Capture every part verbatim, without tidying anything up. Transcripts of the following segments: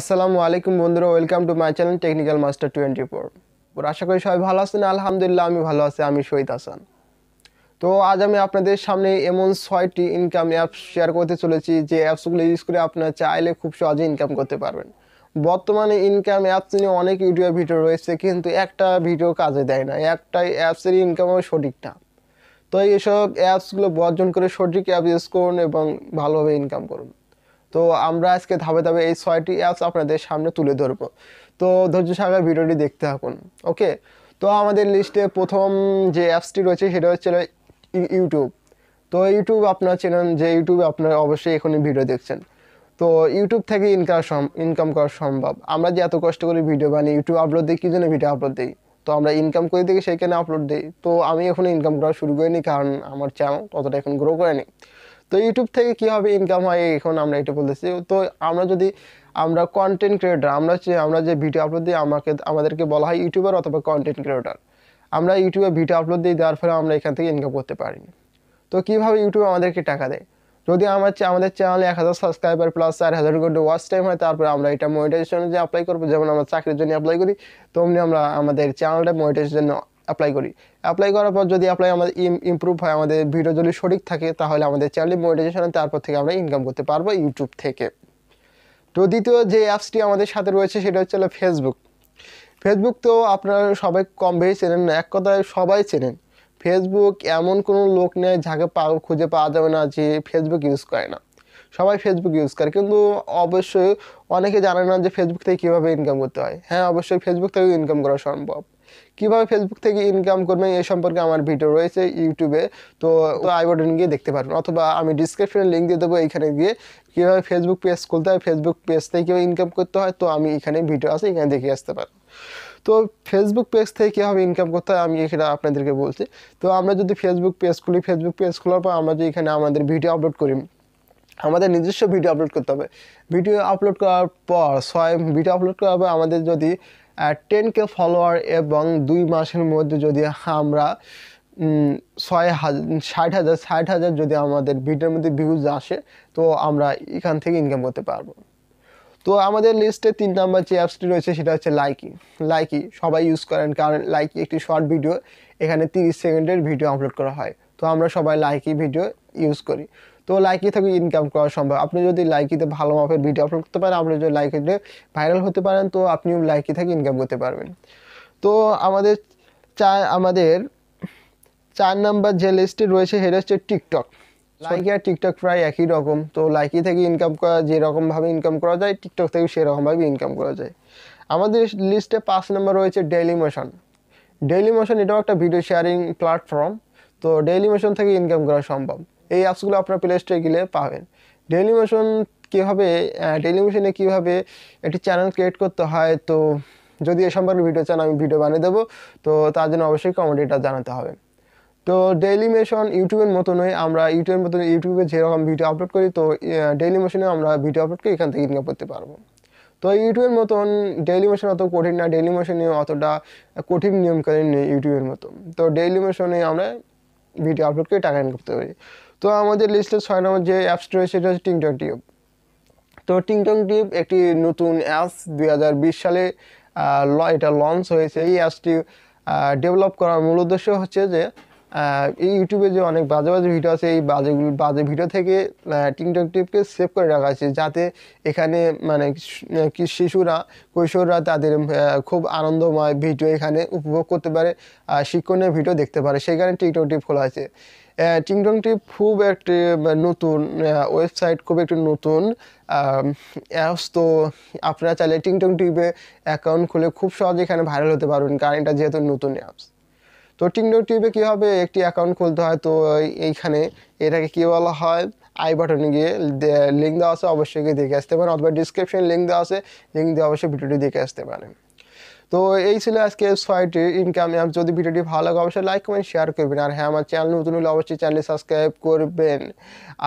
আসসালামু আলাইকুম বন্ধুরা, welcome to my channel technical master twenty four. ওর আশা করি সবাই ভালো আছেন। আলহামদুলিল্লাহ আমি ভালো আছি, আমি শহীদ হাসান। তো আজ আমি আপনাদের সামনে এমন ছয়টি ইনকাম অ্যাপস শেয়ার করতে চলেছি যে অ্যাপসগুলো ইউজ করে আপনারা চাইলে খুব সহজে ইনকাম করতে পারবেন। বর্তমানে ইনকাম অ্যাপস নিয়ে অনেক ইউটিউব ভিডিও রয়েছে, কিন্তু একটা ভিডিও কাজে দেয় না, একটাই অ্যাপসের ইনকামও সঠিক না। তো এইসব অ্যাপসগুলো বর্জন করে সঠিক অ্যাপ ইউজ করুন এবং ভালোভাবে ইনকাম করুন। তো আমরা আজকে ধাপে ধাপে এই ছয়টি অ্যাপস আপনাদের সামনে তুলে ধরবো, তো ধৈর্য সহকারে ভিডিওটি দেখতে থাকুন। ওকে, তো আমাদের লিস্টে প্রথম যে অ্যাপসটি রয়েছে সেটা হচ্ছে ইউটিউব। তো ইউটিউব আপনারা চেনেন, যে ইউটিউবে আপনারা অবশ্যই এখনই ভিডিও দেখছেন। তো ইউটিউব থেকে ইনকাম ইনকাম করা সম্ভব। আমরা যে এত কষ্ট করে ভিডিও বানিয়ে ইউটিউব আপলোড দিই, কী জন্য ভিডিও আপলোড দিই? তো আমরা ইনকাম করে দেখি, সেইখানে আপলোড দিই। তো আমি এখন ইনকাম করা শুরু করিনি, কারণ আমার চ্যানেল অতটা এখন গ্রো করেনি। তো ইউটিউব থেকে কীভাবে ইনকাম হয় এখন আমরা এটা বলতেছি। তো আমরা যদি আমরা কন্টেন্ট ক্রিয়েটার, আমরা হচ্ছে আমরা যে ভিডিও আপলোড দিই, আমাকে আমাদেরকে বলা হয় ইউটিউবার অথবা কন্টেন্ট ক্রিয়েটার। আমরা ইউটিউবে ভিডিও আপলোড দিই, দেওয়ার ফলে আমরা এখান থেকে ইনকাম করতে পারি। তো কীভাবে ইউটিউব আমাদেরকে টাকা দেয়? যদি আমার আমাদের চ্যানেলে এক হাজার সাবস্ক্রাইবার প্লাস চার হাজার ঘন্টা ওয়াচ টাইম হয়, তারপরে আমরা এটা মনিটাইজেশনের যে অ্যাপ্লাই করবো। যেমন আমরা চাকরির জন্য অ্যাপ্লাই করি, তেমনি আমরা আমাদের চ্যানেলটা মনিটাইজেশনের জন্য অ্যাপ্লাই করি। অ্যাপ্লাই করার পর যদি অ্যাপ্লাই আমাদের ইমপ্রুভ হয়, আমাদের ভিডিও যদি সঠিক থাকে, তাহলে আমাদের চ্যানেলে মনিটাইজেশন, তারপর থেকে আমরা ইনকাম করতে পারবো ইউটিউব থেকে। তো দ্বিতীয় যে অ্যাপসটি আমাদের সাথে রয়েছে সেটা হচ্ছে ফেসবুক। ফেসবুক তো আপনারা সবাই কম বেশি চেনেন, এক কথায় সবাই চেনেন। ফেসবুক এমন কোনো লোক নেই যাকে পাও খুঁজে পাওয়া যাবে না যে ফেসবুক ইউজ করে না। সবাই ফেসবুক ইউজ করে, কিন্তু অবশ্যই অনেকে জানে না যে ফেসবুক থেকে কীভাবে ইনকাম করতে হয়। হ্যাঁ, অবশ্যই ফেসবুক থেকেও ইনকাম করা সম্ভব। কীভাবে ফেসবুক থেকে ইনকাম করবেন এ সম্পর্কে আমার ভিডিও রয়েছে ইউটিউবে, তো আই বাটনে গিয়ে দেখতে পারবেন, অথবা আমি ডিসক্রিপশনে লিঙ্ক দিয়ে দেবো। এইখানে গিয়ে কীভাবে ফেসবুক পেজ খুলতে হয়, ফেসবুক পেজ থেকে কীভাবে ইনকাম করতে হয়, তো আমি এখানে ভিডিও আছে, এখানে দেখে আসতে পারেন। তো ফেসবুক পেজ থেকে কীভাবে ইনকাম করতে হয় আমি এখানে আপনাদেরকে বলছি। তো আমরা যদি ফেসবুক পেজ খুলি, ফেসবুক পেজ খোলার পর আমরা যে এখানে আমাদের ভিডিও আপলোড করি, আমাদের নিজস্ব ভিডিও আপলোড করতে হবে। ভিডিও আপলোড করার পর ছয় ভিডিও আপলোড করার পর আমাদের যদি টেন কে ফলোয়ার এবং দুই মাসের মধ্যে যদি আমরা ছয় হাজার ষাট হাজার ষাট হাজার যদি আমাদের ভিডিওর মধ্যে ভিউজ আসে, তো আমরা এখান থেকে ইনকাম করতে পারবো। তো আমাদের লিস্টে তিন নাম্বার যে অ্যাপসটি রয়েছে সেটা হচ্ছে লাইকি। লাইকি সবাই ইউজ করেন, কারণ লাইকি একটি শর্ট ভিডিও, এখানে তিরিশ সেকেন্ডের ভিডিও আপলোড করা হয়। তো আমরা সবাই লাইকি ভিডিও ইউজ করি। তো লাইকি থেকে ইনকাম করা সম্ভব। আপনি যদি লাইকিতে ভালো মাপের ভিডিও আপলোড করতে পারেন, আপনি যদি লাইকিতে ভাইরাল হতে পারেন, তো আপনিও লাইকি থেকে ইনকাম করতে পারবেন। তো আমাদের চা আমাদের চার নাম্বার যে লিস্টটি রয়েছে সেটা হচ্ছে টিকটক। লাইকি আর টিকটক প্রায় একই রকম। তো লাইকি থেকে ইনকাম করা যেরকমভাবে ইনকাম করা যায়, টিকটক থেকেও সেরকমভাবে ইনকাম করা যায়। আমাদের লিস্টে পাঁচ নাম্বার রয়েছে ডেইলি মোশন। ডেইলি মোশন এটাও একটা ভিডিও শেয়ারিং প্ল্যাটফর্ম। তো ডেইলি মোশন থেকে ইনকাম করা সম্ভব। এই অ্যাপসগুলো আপনার প্লে স্টোরে গেলে পাবেন। ডেইলি মোশন কীভাবে ডেইলি মোশনে কীভাবে একটি চ্যানেল ক্রিয়েট করতে হয়, তো যদি এ সম্পর্কে ভিডিও চান আমি ভিডিও বানিয়ে দেবো। তো তার জন্য অবশ্যই কমেন্টে এটা জানাতে হবে। তো ডেইলি মোশন ইউটিউবের মতো নয়, আমরা ইউটিউবের মতো ইউটিউবে যেরকম ভিডিও আপলোড করি, তো ডেইলি মোশনে আমরা ভিডিও আপলোড করি, এখান থেকে ইনকাম করতে পারবো। তো ইউটিউবের মতন ডেইলি মোশন অত কঠিন না, ডেইলি মোশনে অতটা কঠিন নিয়মকানুন নেই ইউটিউবের মতো। তো ডেইলি মোশনে আমরা ভিডিও আপলোড করে টাকা ইনকাম করতে পারি। তো আমাদের লিস্টে ছয় নম্বর যে অ্যাপসটি রয়েছে সেটা হচ্ছে টিকটক টিউব। তো টিকটক টিউব একটি নতুন অ্যাপস, দুই হাজার বিশ সালে এটা লঞ্চ হয়েছে। এই অ্যাপসটি ডেভেলপ করার মূল উদ্দেশ্য হচ্ছে যে এই ইউটিউবে যে অনেক বাজে বাজে ভিডিও আছে, এই বাজেগুলো বাজে ভিডিও থেকে টিকটক টিউবকে সেভ করে রাখা আছে, যাতে এখানে মানে কি শিশুরা কৈশোররা তাদের খুব আনন্দময় ভিডিও এখানে উপভোগ করতে পারে, শিক্ষণীয় ভিডিও দেখতে পারে। সেখানে টিকটক টিউব খোলা আছে। টিকটক টিউব খুব একটি নতুন ওয়েবসাইট, খুব একটি নতুন অ্যাপস। তো আপনারা চাইলে টিকটক টিউবে অ্যাকাউন্ট খুলে খুব সহজে এখানে ভাইরাল হতে পারবেন, কারণ এটা যেহেতু নতুন অ্যাপস। তো টিকটক টিউবে কীভাবে একটি অ্যাকাউন্ট খুলতে হয়, তো এইখানে এটাকে কী বলা হয়, আই বাটনে গিয়ে লিঙ্ক দেওয়া আছে, অবশ্যই গিয়ে দেখে আসতে পারেন, অথবা ডিসক্রিপশন লিঙ্ক দেওয়া আছে, লিঙ্ক দিয়ে অবশ্যই ভিডিওটি দেখে আসতে পারেন। তো এই ছিল আজকে ছয়টি ইনকাম অ্যাপ। যদি ভিডিওটি ভালো লাগে অবশ্যই লাইক কমেন্ট শেয়ার করবেন। আর হ্যাঁ, আমার চ্যানেল নতুন হলে অবশ্যই চ্যানেল সাবস্ক্রাইব করবেন,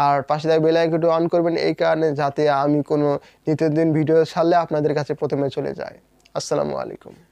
আর পাশে থাকা বেল আইকনটি অন করবেন, এই কারণে যাতে আমি কোনো নিত্যদিন ভিডিও ছাড়লে আপনাদের কাছে প্রথমে চলে যায়। আসসালামু আলাইকুম।